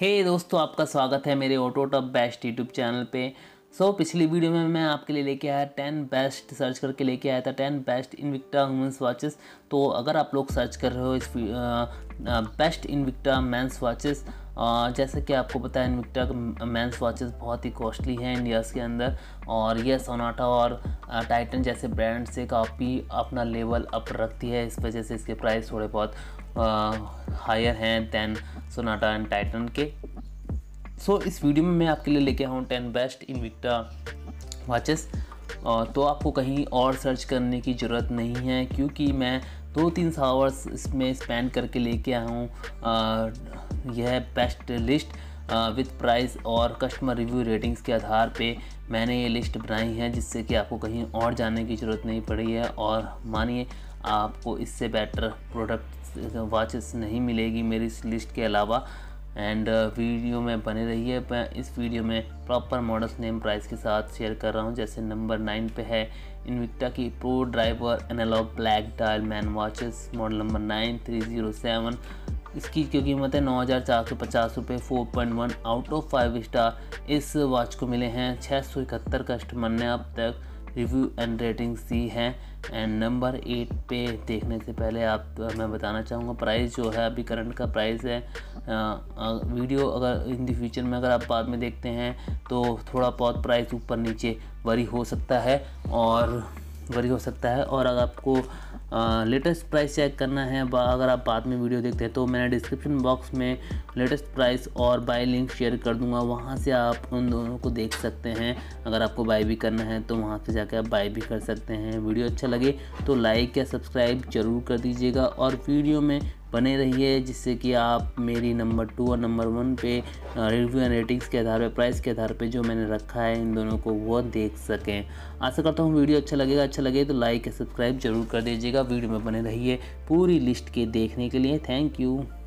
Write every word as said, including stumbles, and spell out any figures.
हे hey दोस्तों, आपका स्वागत है मेरे ऑटोटब बेस्ट यूट्यूब चैनल पे। सो so, पिछली वीडियो में मैं आपके लिए लेके आया टेन बेस्ट सर्च करके लेके आया था ten best Invicta women's watches. तो अगर आप लोग सर्च कर रहे हो इस बेस्ट इन्विक्टा मेंस वॉचेस, जैसे कि आपको पता है इन्विक्टा का मेंस वॉचेस बहुत ही कॉस्टली हैं इंडिया के अंदर, और यह सोनाटा और टाइटन जैसे ब्रांड से काफ़ी अपना लेवल अप रखती है। इस वजह से इसके प्राइस थोड़े बहुत हायर हैं दैन सोनाटा एंड टाइटन के। सो so, इस वीडियो में मैं आपके लिए लेके आया हूँ टेन बेस्ट इन्विक्टा वॉचेस। तो आपको कहीं और सर्च करने की ज़रूरत नहीं है, क्योंकि मैं दो तीन सौ आवर्स इसमें स्पेंड करके लेके आया हूँ। यह बेस्ट लिस्ट विद प्राइस और कस्टमर रिव्यू रेटिंग्स के आधार पे मैंने ये लिस्ट बनाई है, जिससे कि आपको कहीं और जाने की ज़रूरत नहीं पड़ी है। और मानिए आपको इससे बेटर प्रोडक्ट वॉचेस नहीं मिलेगी मेरी इस लिस्ट के अलावा। एंड वीडियो में बने रहिए। मैं इस वीडियो में प्रॉपर मॉडल्स नेम प्राइस के साथ शेयर कर रहा हूं। जैसे नंबर नाइन पे है इन्विक्टा की pro driver analogue black dial man watches, model number nine three zero seven. इसकी जो कीमत है नौ हज़ार चार सौ पचास रुपये, four point one out of five star इस वॉच को मिले हैं। छः सौ इकहत्तर कस्टमर ने अब तक रिव्यू एंड रेटिंग्स दी हैं। एंड नंबर एट पे देखने से पहले आप तो मैं बताना चाहूँगा प्राइस जो है अभी करंट का प्राइस है। आ, आ, वीडियो अगर इन द फ्यूचर में अगर आप बाद में देखते हैं तो थोड़ा बहुत प्राइस ऊपर नीचे वरी हो सकता है और वरी हो सकता है। और अगर आपको लेटेस्ट प्राइस चेक करना है, अगर आप बाद में वीडियो देखते हैं, तो मैंने डिस्क्रिप्शन बॉक्स में लेटेस्ट प्राइस और बाय लिंक शेयर कर दूंगा। वहां से आप उन दोनों को देख सकते हैं। अगर आपको बाय भी करना है तो वहां से जाकर आप बाय भी कर सकते हैं। वीडियो अच्छा लगे तो लाइक या सब्सक्राइब जरूर कर दीजिएगा और वीडियो में बने रहिए, जिससे कि आप मेरी नंबर टू और नंबर वन पे रिव्यू एंड रेटिंग्स के आधार पर, प्राइस के आधार पे जो मैंने रखा है इन दोनों को वो देख सकें। आशा करता हूँ वीडियो अच्छा लगेगा। अच्छा लगे तो लाइक या सब्सक्राइब जरूर कर दीजिएगा। वीडियो में बने रहिए। पूरी लिस्ट के देखने के लिए थैंक यू।